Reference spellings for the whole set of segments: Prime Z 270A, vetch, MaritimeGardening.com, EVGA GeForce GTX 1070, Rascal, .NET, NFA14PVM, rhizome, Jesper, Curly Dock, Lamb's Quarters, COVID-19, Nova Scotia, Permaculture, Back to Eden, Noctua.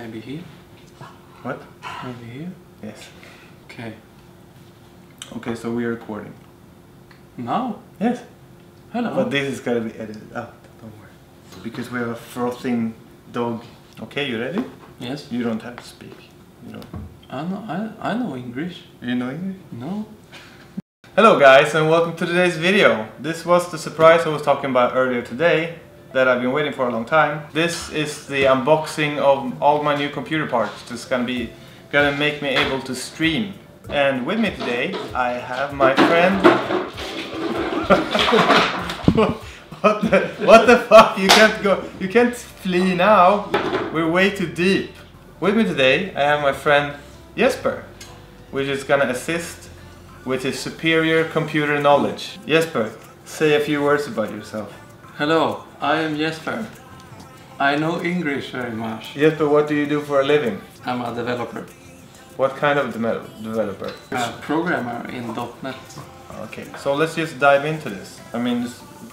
Maybe here? What? Maybe here? Yes. Okay. Okay, so we are recording. Now? Yes. Hello. But this is gonna be edited out, don't worry. Because we have a frothing dog. Okay, you ready? Yes. You don't have to speak. You know. I know English. You know English? No. Hello guys, and welcome to today's video. This was the surprise I was talking about earlier today that I've been waiting for a long time. This is the unboxing of all my new computer parts. This is gonna make me able to stream. And with me today, I have my friend. What the fuck? You can't flee now. We're way too deep. With me today, I have my friend Jesper, which is gonna assist with his superior computer knowledge. Jesper, say a few words about yourself. Hello, I am Jesper. I know English very much. Jesper, what do you do for a living? I'm a developer. What kind of developer? A programmer in .NET. Okay, so let's just dive into this. I mean,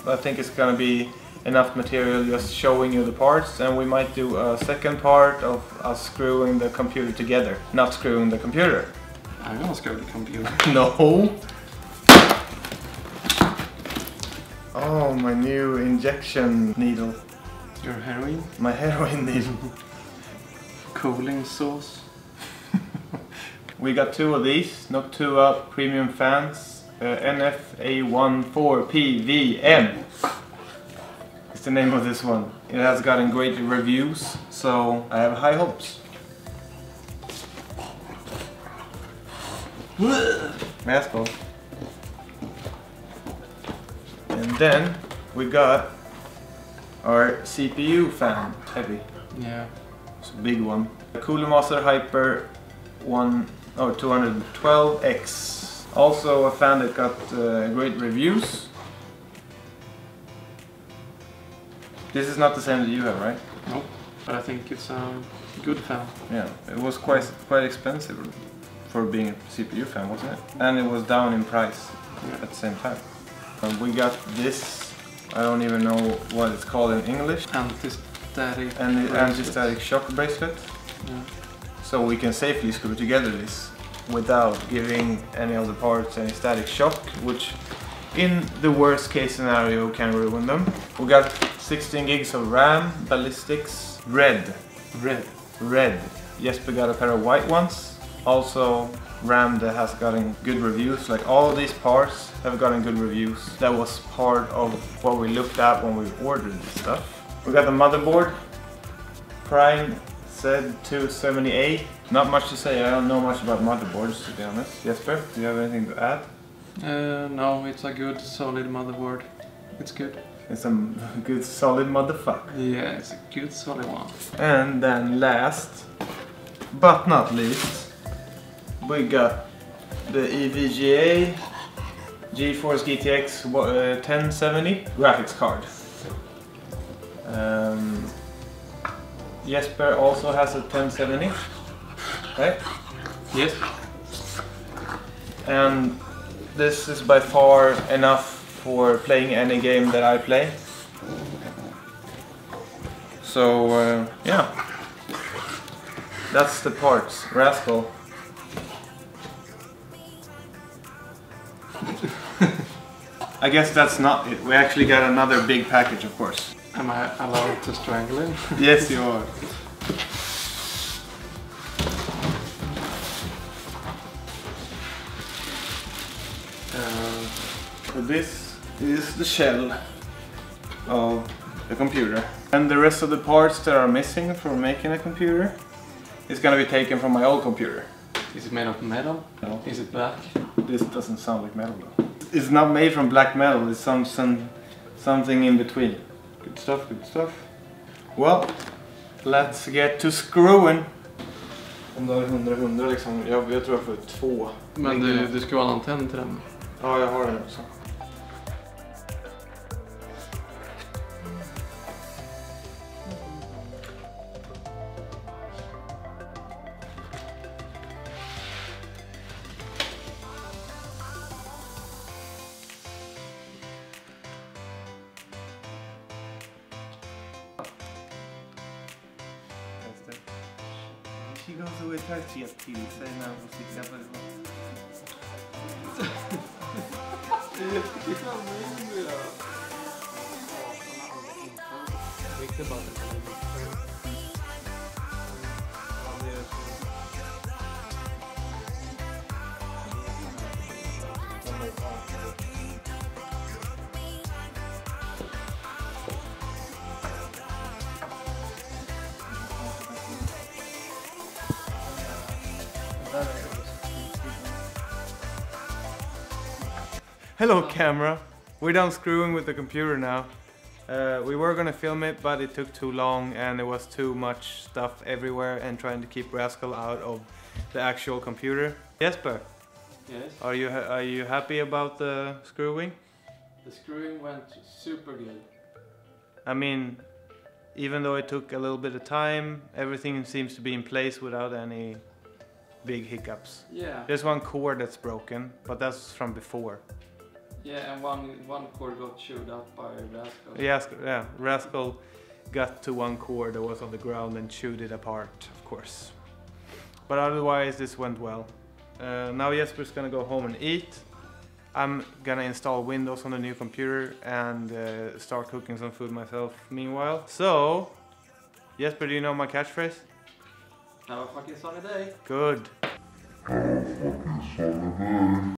I think it's gonna be enough material just showing you the parts, and we might do a second part of us screwing the computer together. Not screwing the computer. I'm gonna screw the computer. No! Oh, my new injection needle. Your heroin? My heroin needle. Cooling sauce. We got two of these, Noctua Premium Fans, NFA14PVM. It's the name of this one. It has gotten great reviews, so I have high hopes. Rascal. And then we got our CPU fan, heavy. Yeah. It's a big one. The Cooler Master Hyper 212X. Also a fan that got great reviews. This is not the same that you have, right? Nope. But I think it's a good fan. Yeah. It was quite expensive. For being a CPU fan, wasn't it? And it was down in price at the same time. And we got this, I don't even know what it's called in English. Anti-static. And the anti-static shock bracelet. Yeah. So we can safely screw together this without giving any of the parts any static shock, which in the worst case scenario can ruin them. We got 16 gigs of RAM, ballistics, red. Jesper got a pair of white ones. Also, RAM that has gotten good reviews, like all these parts have gotten good reviews. That was part of what we looked at when we ordered this stuff. We got the motherboard, Prime Z 270A. Not much to say, I don't know much about motherboards to be honest. Jesper, do you have anything to add? No, it's a good solid motherboard. It's good. It's a good solid motherfucker. Yeah, it's a good solid one. And then last, but not least, we got the EVGA GeForce GTX 1070 graphics card. Jesper also has a 1070, right? Yes. And this is by far enough for playing any game that I play. So yeah, that's the parts. Rascal. I guess that's not it. We actually got another big package, of course. Am I allowed to strangle him? Yes, you are. So this is the shell of the computer. And the rest of the parts that are missing for making a computer is gonna be taken from my old computer. Is it made of metal? No. Is it black? This doesn't sound like metal though. It's not made from black metal, it's something in between. Good stuff, good stuff. Well, let's get to screwing. Om du har 100 liksom, jag tror jag får 2. Men du ska ha en antenn till den. Ja, jag har den också. she goes away tired, she has TV, so now we'll see the other one. Hello camera, we're done screwing with the computer now. We were gonna film it, but it took too long and there was too much stuff everywhere and trying to keep Rascal out of the actual computer. Jesper? Yes? Are you happy about the screwing? The screwing went super good. I mean, even though it took a little bit of time, everything seems to be in place without any big hiccups. Yeah. There's one cord that's broken, but that's from before. Yeah, and one cord got chewed up by Rascal. Yes, yeah, Rascal got to one cord that was on the ground and chewed it apart, of course. But otherwise, this went well. Now Jesper's gonna go home and eat. I'm gonna install Windows on the new computer and start cooking some food myself meanwhile. So, Jesper, do you know my catchphrase? Have a fucking sunny day. Good. Have a fucking sunny day.